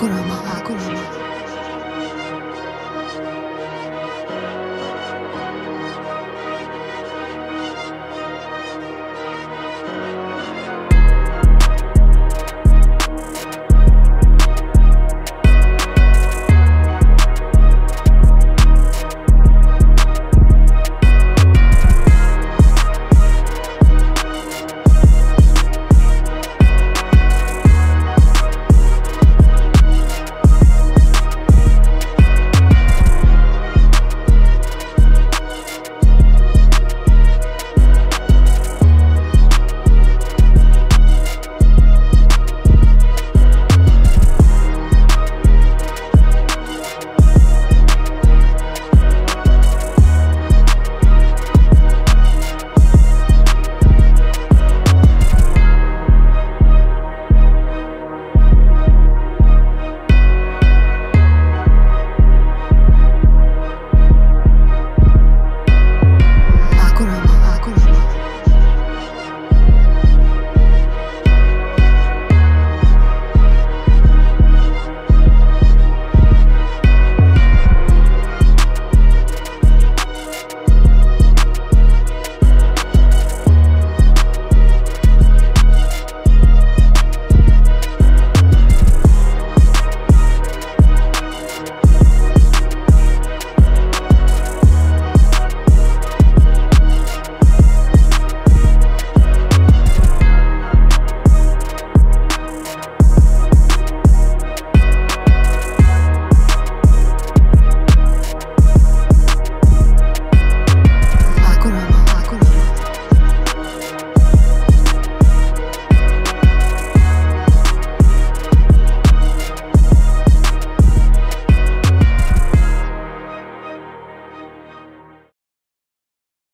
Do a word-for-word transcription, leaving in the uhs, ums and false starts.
كرامة.